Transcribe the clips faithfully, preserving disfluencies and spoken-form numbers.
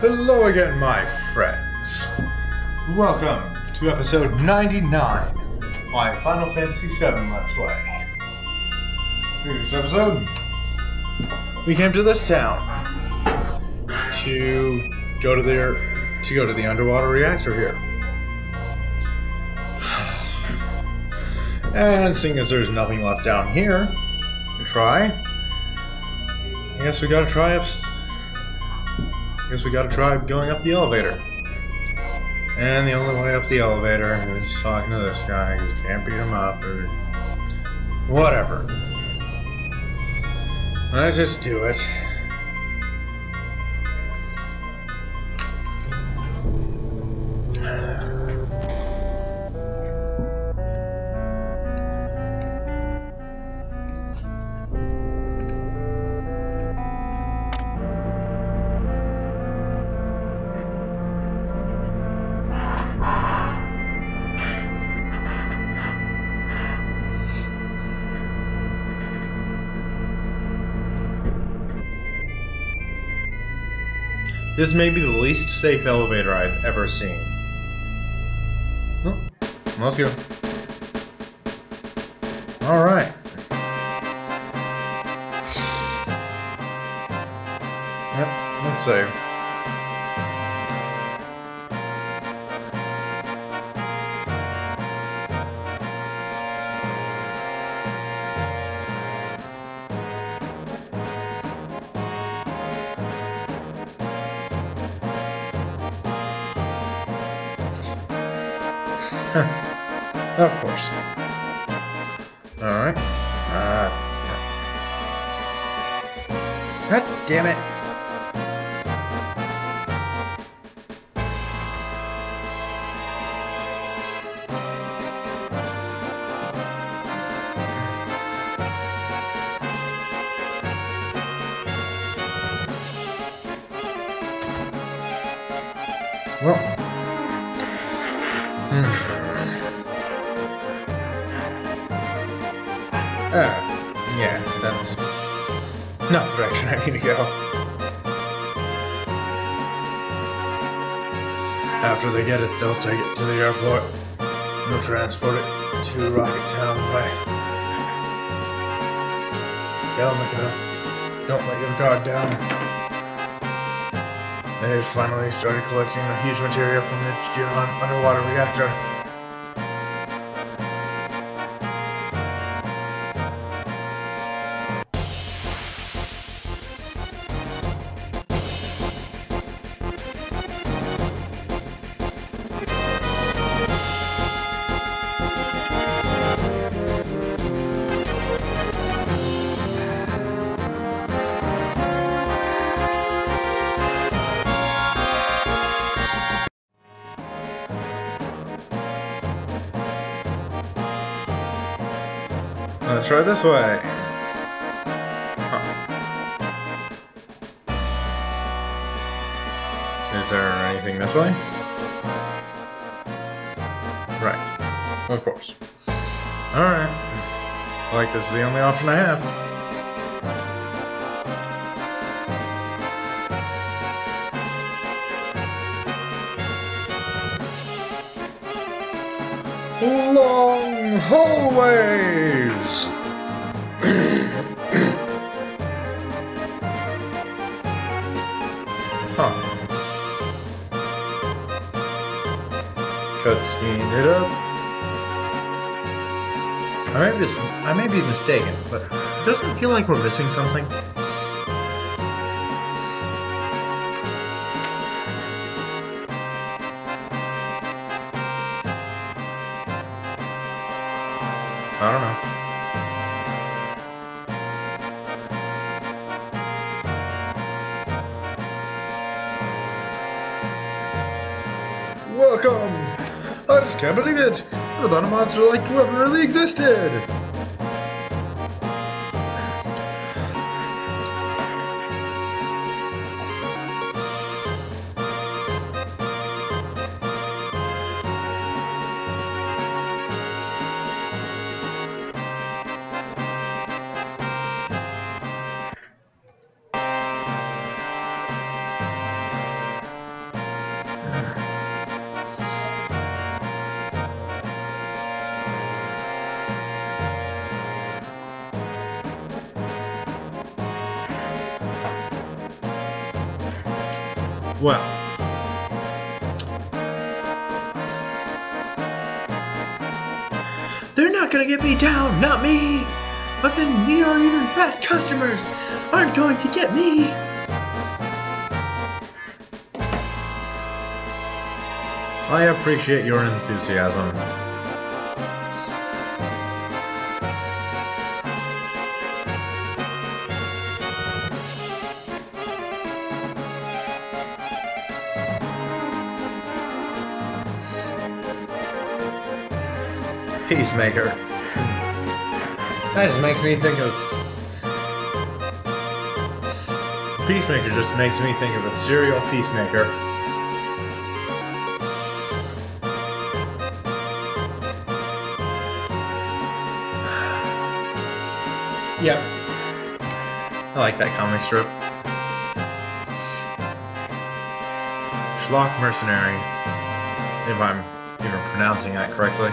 Hello again, my friends. Welcome to episode ninety-nine of my Final Fantasy seven Let's Play. Previous episode, we came to this town to go to their to go to the underwater reactor here. And seeing as there's nothing left down here to try, I guess we gotta try up. I guess we gotta try going up the elevator. And the only way up the elevator is talking to this guy, because you can't beat him up, or whatever. Let's just do it. This may be the least safe elevator I've ever seen. Oh, let's go. Alright. Yep, let's save. Of course. Alright. Uh, God damn it. Well. Hmm. Oh, uh, yeah, that's not the direction I need to go. After they get it, they'll take it to the airport. They'll transport it to Rocket Town by Galmica. Don't let your guard down. They finally started collecting the huge materia from the Junon underwater reactor. Let's try this way. Huh. Is there anything this way? Right. Of course. Alright. It's like this is the only option I have. Long hallways! Huh. Cutscene it up. I may be, I may be mistaken, but doesn't it feel like we're missing something? I don't know. Welcome! I just can't believe it! I thought a monster like you ever really existed! Well. They're not gonna get me down, not me! I've been meteor-eater fat customers aren't going to get me! I appreciate your enthusiasm. Peacemaker. That just makes me think of... Peacemaker just makes me think of a serial peacemaker. Yep. I like that comic strip. Schlock Mercenary, if I'm even pronouncing that correctly.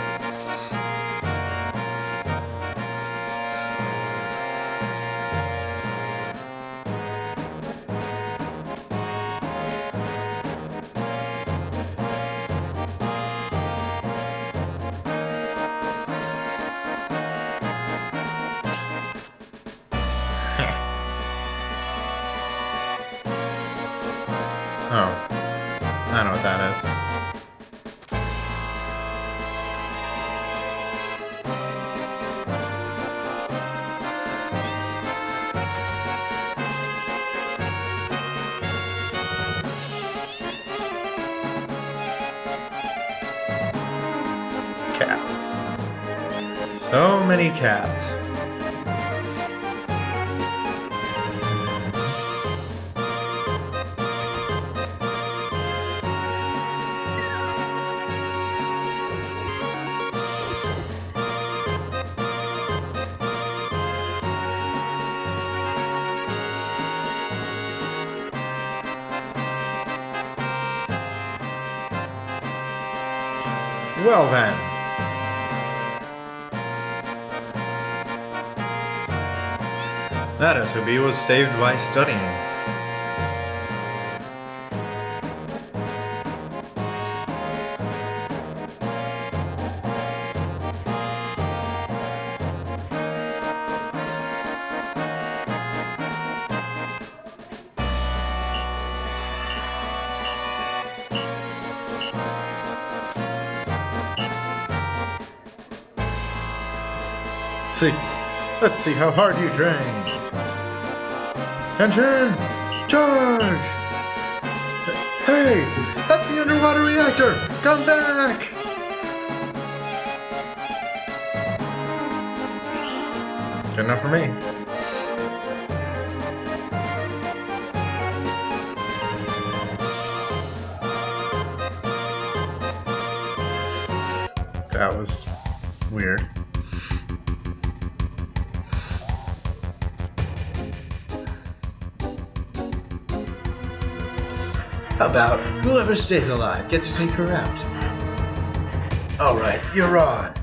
Oh, I know what that is. Cats. So many cats. Well then. That S O B was saved by studying. See, let's see how hard you train. Attention! Charge! Hey! That's the underwater reactor! Come back! Good enough for me. That was weird. How about whoever stays alive gets to take her out? Alright, you're on.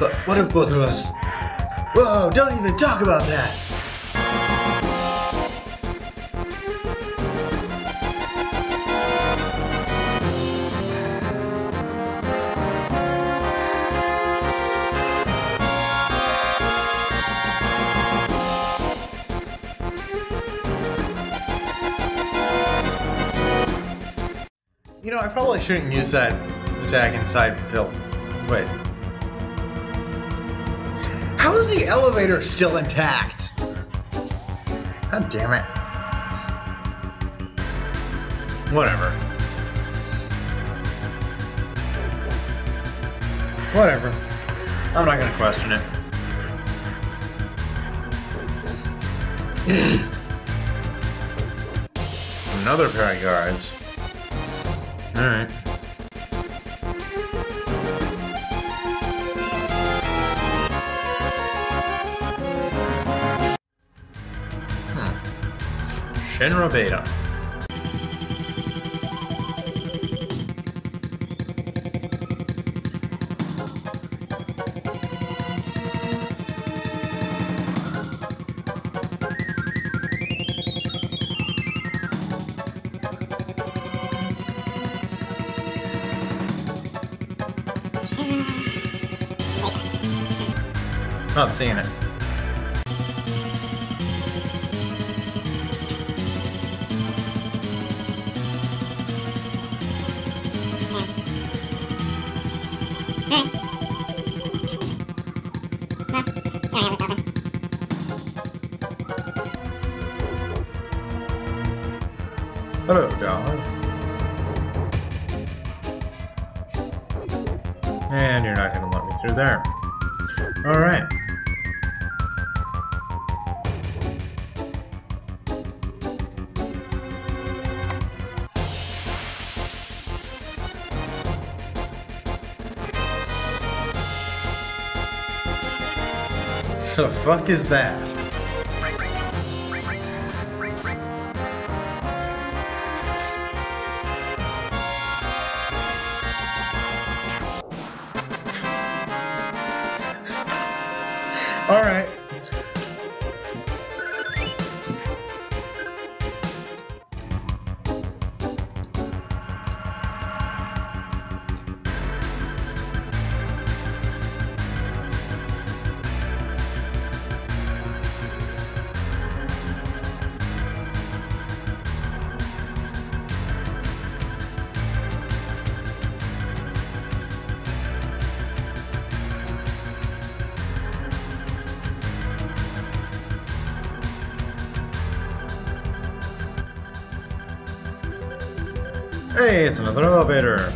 But what if both of us... Whoa, don't even talk about that! You know, I probably shouldn't use that attack inside build. Wait. How is the elevator still intact? God damn it. Whatever. Whatever. I'm not gonna question it. Another pair of guards. Alright. Huh. Shinra Beta. Not seeing it. Hello, doll. And you're not going to let me through there. Alright. The fuck is that? Alright. Hey, it's another elevator.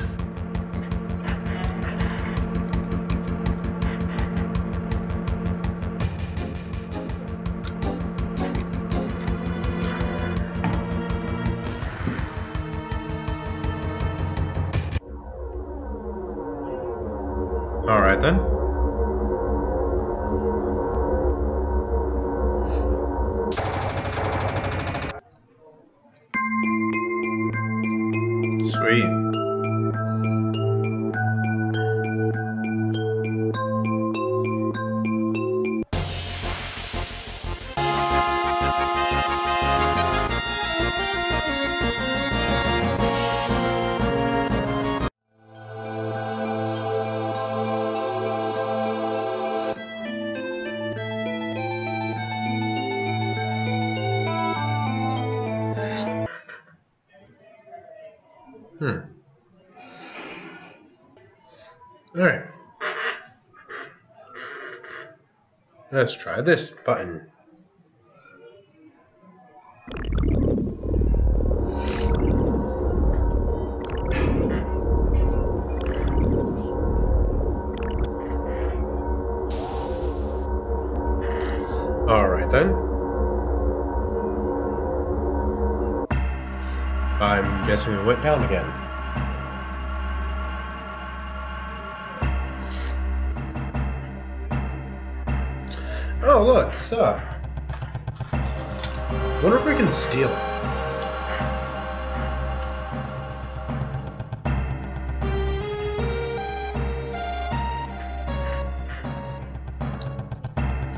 All right then. Hmm. Alright. Let's try this button. Alright then. I'm guessing it went down again. Oh look, saw. Wonder if we can steal it.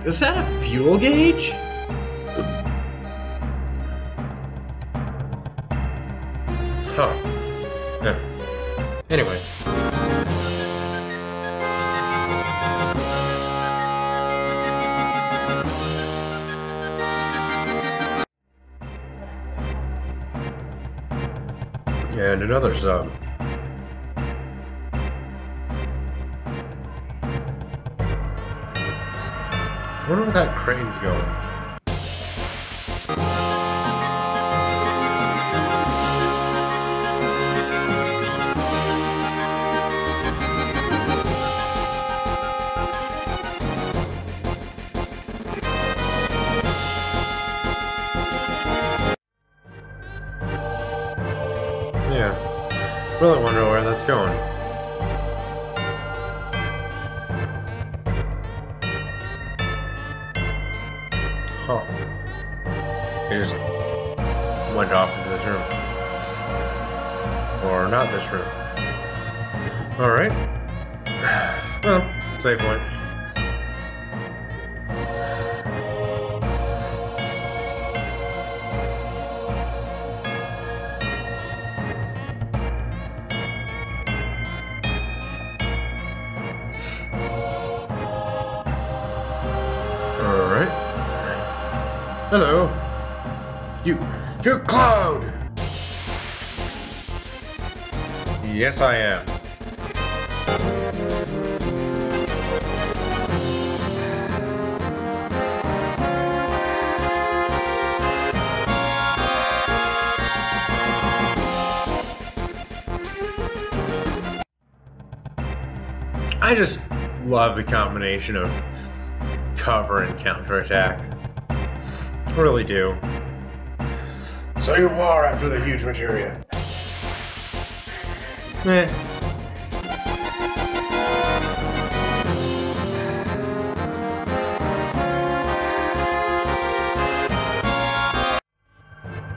Is that a fuel gauge? Huh. Yeah. Anyway. And another sub. I wonder where that crane's going. Really wonder where that's going. Huh. It just went off into this room. Or not this room. Alright. Well, save point. Hello. You. You're Cloud! Yes, I am. I just love the combination of cover and counterattack. I really do. So you are after the huge materia. Eh.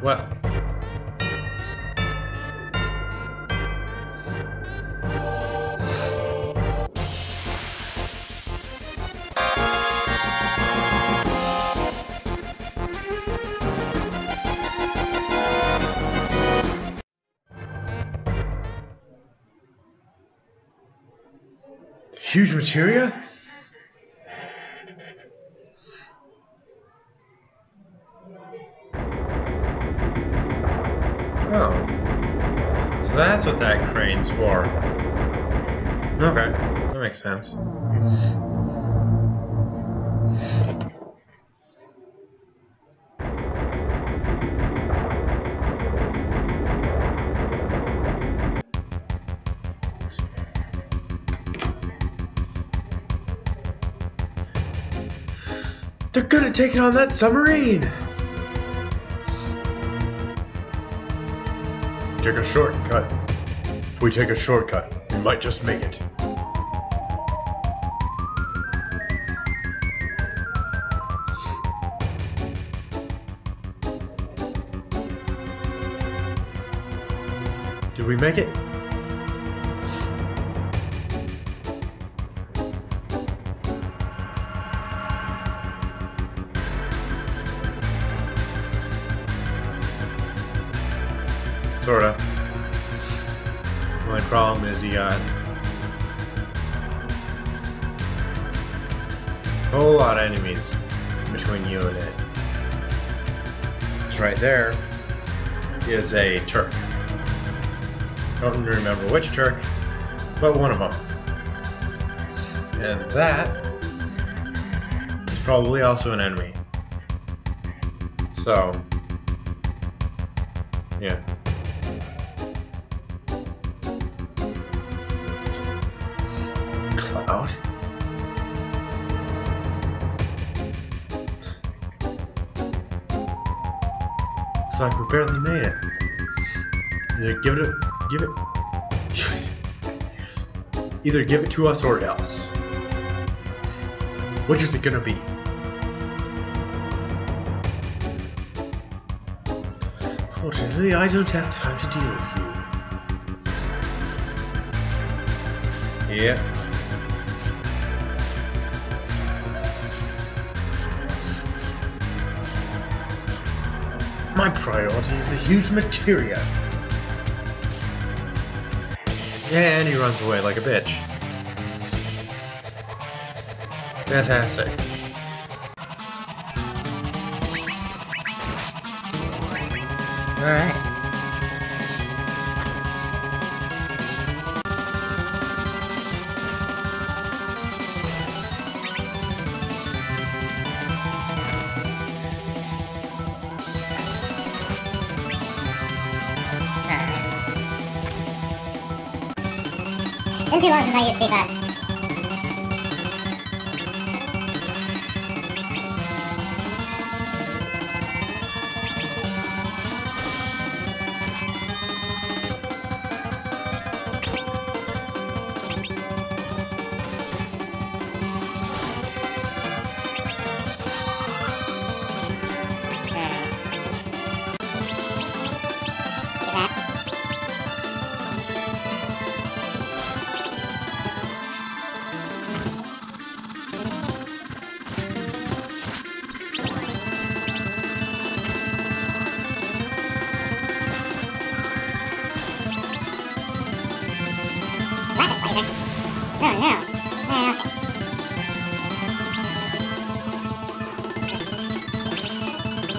Well. Huge materia? Oh. So that's what that crane's for. Okay, that makes sense. They're gonna take it on that submarine! Take a shortcut. If we take a shortcut, we might just make it. Did we make it? Sorta. My problem is he got a whole lot of enemies between you and it. It's right there is a Turk. Don't remember which Turk, but one of them. And that is probably also an enemy. So, yeah. Cloud? Looks like we barely made it. Either give it, a, give it, either give it to us or else. Which is it gonna be? Fortunately, I don't have time to deal with you. Yeah. My priority is the huge materia. Yeah, and he runs away like a bitch. Fantastic. Alright. It's been too long since I used C five. No, no, no, no, shit.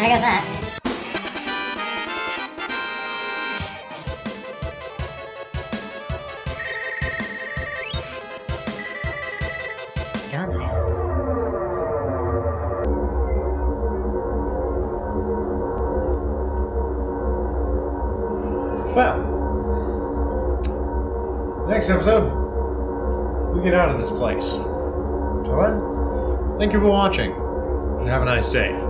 there goes that. Well, next episode, we get out of this place. Till then, thank you for watching, and have a nice day.